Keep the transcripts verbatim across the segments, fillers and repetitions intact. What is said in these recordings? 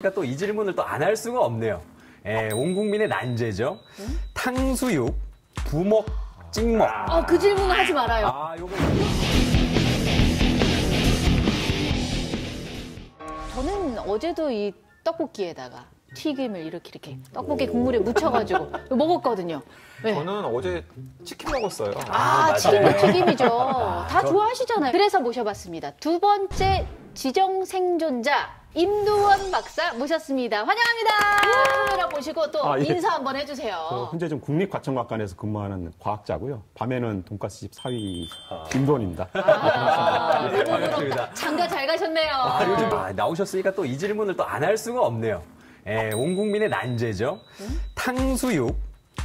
그러니까 또 이 질문을 또 안 할 수가 없네요. 예, 온 국민의 난제죠. 음? 탕수육, 부먹, 찍먹. 어, 그 질문은 하지 말아요. 아, 요거. 저는 어제도 이 떡볶이에다가 튀김을 이렇게 이렇게 떡볶이 국물에 묻혀가지고 먹었거든요. 네. 저는 어제 치킨 먹었어요. 아, 아 치킨도 튀김이죠. 다 저... 좋아하시잖아요. 그래서 모셔봤습니다. 두 번째 지정 생존자. 임두원 박사 모셨습니다. 환영합니다. 카메라 보시고 또 아, 예. 인사 한번 해주세요. 저 현재 좀 국립과천과학관에서 근무하는 과학자고요. 밤에는 돈가스 집 사위 아. 임두원입니다. 아, 네, 반갑습니다. 장가 잘 가셨네요. 아, 요즘 아, 나오셨으니까 또 이 질문을 또 안 할 수가 없네요. 예, 온 국민의 난제죠. 음? 탕수육,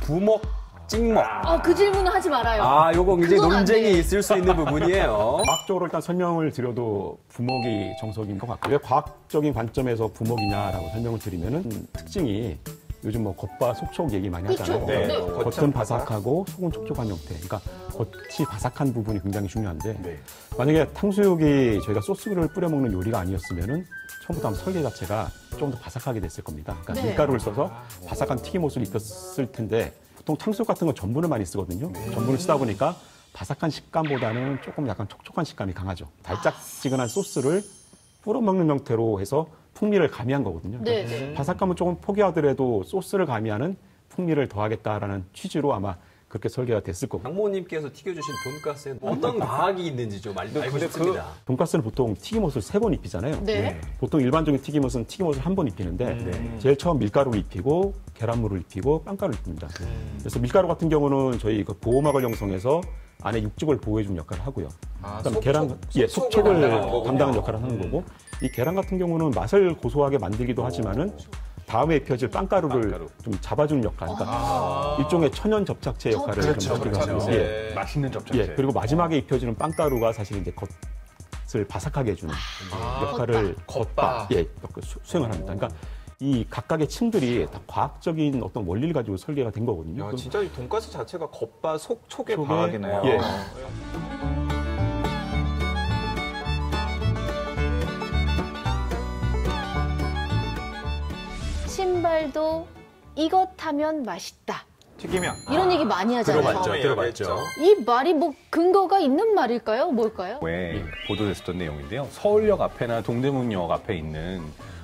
부먹, 찍먹. 어, 그 질문은 하지 말아요. 아, 요거 굉장히 논쟁이 있을 수 있는 부분이에요. 과학적으로 일단 설명을 드려도 부먹이 정석인 것 같고요. 과학적인 관점에서 부먹이냐라고 설명을 드리면은 특징이 요즘 뭐 겉바 속촉 얘기 많이 그쵸? 하잖아요. 네. 네. 겉은 바삭하고 속은 촉촉한 형태. 그러니까 겉이 바삭한 부분이 굉장히 중요한데 네. 만약에 탕수육이 저희가 소스를 뿌려 먹는 요리가 아니었으면은 처음부터 아마 설계 자체가 좀 더 바삭하게 됐을 겁니다. 그러니까 네. 밀가루를 써서 바삭한 튀김옷을 입혔을 텐데. 보통 탕수육 같은 건 전분을 많이 쓰거든요. 네. 전분을 쓰다 보니까 바삭한 식감보다는 조금 약간 촉촉한 식감이 강하죠. 달짝지근한 소스를 뿌려 먹는 형태로 해서 풍미를 가미한 거거든요. 네. 네. 바삭함은 조금 포기하더라도 소스를 가미하는 풍미를 더하겠다라는 취지로 아마 그렇게 설계가 됐을 거고. 장모님께서 튀겨주신 돈가스에 어떤 과학이 있는지 좀 알고 싶습니다. 그 돈가스는 보통 튀김옷을 세 번 입히잖아요. 네. 네. 보통 일반적인 튀김옷은 튀김옷을 한 번 입히는데 음. 제일 처음 밀가루를 입히고 계란물을 입히고 빵가루를 입힙니다. 음. 그래서 밀가루 같은 경우는 저희 그 보호막을 형성해서 안에 육즙을 보호해주는 역할을 하고요. 아, 그다음 계란, 속, 예, 속촉을 담당하는 역할을 하는 음. 거고 이 계란 같은 경우는 맛을 고소하게 만들기도 하지만은 오. 다음에 입혀질 빵가루를 빵가루. 좀 잡아주는 역할, 그러니까 아 일종의 천연 접착제 역할을 그렇죠, 그렇죠. 하면서 예. 맛있는 접착제. 예. 그리고 마지마지막에 입혀지는 빵가루가 사실 이제 겉을 바삭하게 해주는 아 역할을 겉바, 겉바. 예, 수행을 합니다. 그러니까 이 각각의 층들이 다 과학적인 어떤 원리를 가지고 설계가 된 거거든요. 야, 진짜 이 돈가스 자체가 겉바 속촉의 과학이네요. 예. 신발도 이것 하면 맛있다. 튀기면. 이런 아, 얘기 많이 하잖아요. 들어봤죠, 들어봤죠. 이 말이 뭐 근거가 있는 말일까요? 뭘까요? 왜 보도됐었던 내용인데요. 서울역 앞에나 동대문역 앞에 있는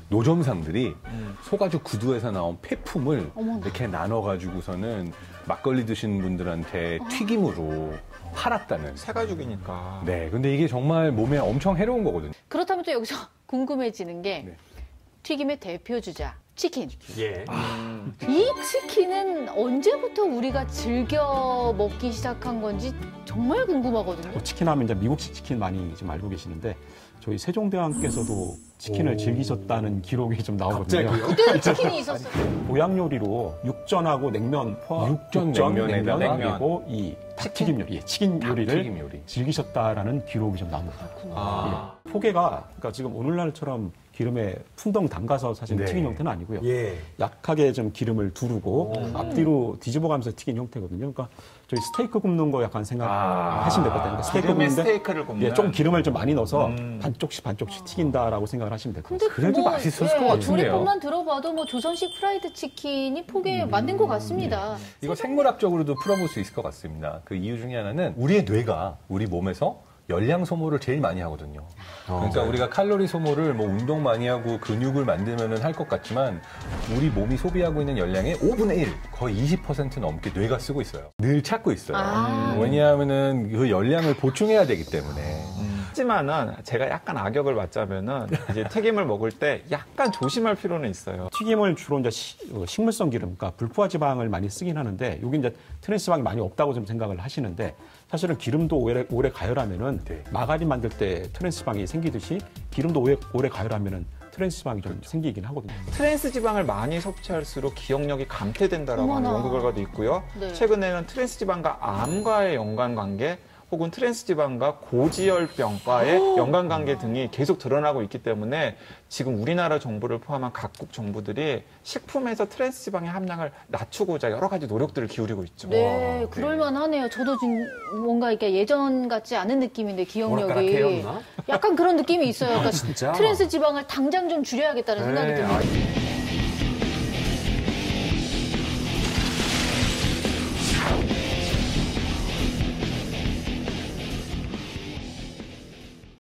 노점상들이 음. 소가죽 구두에서 나온 폐품을 어머나. 이렇게 나눠가지고서는 막걸리 드신 분들한테 어. 튀김으로 팔았다는. 새가죽이니까. 네, 근데 이게 정말 몸에 엄청 해로운 거거든요. 그렇다면 또 여기서 궁금해지는 게 네. 튀김의 대표 주자. 치킨. 예. 아. 이 치킨은 언제부터 우리가 즐겨 먹기 시작한 건지 정말 궁금하거든요. 어, 치킨 하면 이제 미국식 치킨 많이 좀 알고 계시는데 저희 세종대왕께서도 치킨을 오. 즐기셨다는 기록이 좀 나오거든요. 갑자기? 그때는 치킨이 있었어요. 보양 요리로 육전하고 냉면 포함 육전, 육전 냉면에다 냉면, 그리고 이 닭튀김 요리, 예, 치킨 닭 요리를 튀김 요리. 즐기셨다라는 기록이 좀 나옵니다. 아. 예. 포개가 그러니까 지금 오늘날처럼 기름에 풍덩 담가서 사실 네. 튀긴 형태는 아니고요. 예. 약하게 좀 기름을 두르고 오. 앞뒤로 뒤집어가면서 튀긴 형태거든요. 그러니까 저희 스테이크 굽는 거 약간 생각하시면 될 것 같아요. 스테이크 굽는데 스테이크를 굽는 예, 좀 기름을 좀 많이 넣어서 음. 반쪽씩 반쪽씩 튀긴다라고 생각을 하시면 될 것 같아요. 그래도 뭐, 맛있었을 예, 것 같은데요. 조리법만 들어봐도 뭐 조선식 프라이드 치킨이 포개 음. 만든 것 같습니다. 네. 이거 생물학적으로도 풀어볼 수 있을 것 같습니다. 그 이유 중에 하나는 우리의 뇌가 우리 몸에서 열량 소모를 제일 많이 하거든요. 그러니까 어. 우리가 칼로리 소모를 뭐 운동 많이 하고 근육을 만들면은 할 것 같지만 우리 몸이 소비하고 있는 열량의 오분의 일, 거의 이십 퍼센트 넘게 뇌가 쓰고 있어요. 늘 찾고 있어요. 아. 왜냐하면은 그 열량을 보충해야 되기 때문에. 하지만은 제가 약간 악역을 맞자면은 이제 튀김을 먹을 때 약간 조심할 필요는 있어요. 튀김을 주로 이제 시, 식물성 기름, 그러니까 불포화 지방을 많이 쓰긴 하는데 여기 이제 트랜스방이 많이 없다고 좀 생각을 하시는데 사실은 기름도 오래, 오래 가열하면은 네. 마가린 만들 때 트랜스방이 생기듯이 기름도 오래, 오래 가열하면은 트랜스지방이 좀 생기긴 하거든요. 트랜스지방을 많이 섭취할수록 기억력이 감퇴된다라고 하는 연구 결과도 있고요. 네. 최근에는 트랜스지방과 암과의 연관관계 혹은 트랜스지방과 고지혈병과의 연관관계 등이 계속 드러나고 있기 때문에 지금 우리나라 정부를 포함한 각국 정부들이 식품에서 트랜스지방의 함량을 낮추고자 여러 가지 노력들을 기울이고 있죠. 네, 그럴만하네요. 저도 지금 뭔가 이게 예전 같지 않은 느낌인데 기억력이 약간 그런 느낌이 있어요. 그러니까 아, 트랜스지방을 당장 좀 줄여야겠다는 생각이 듭니다.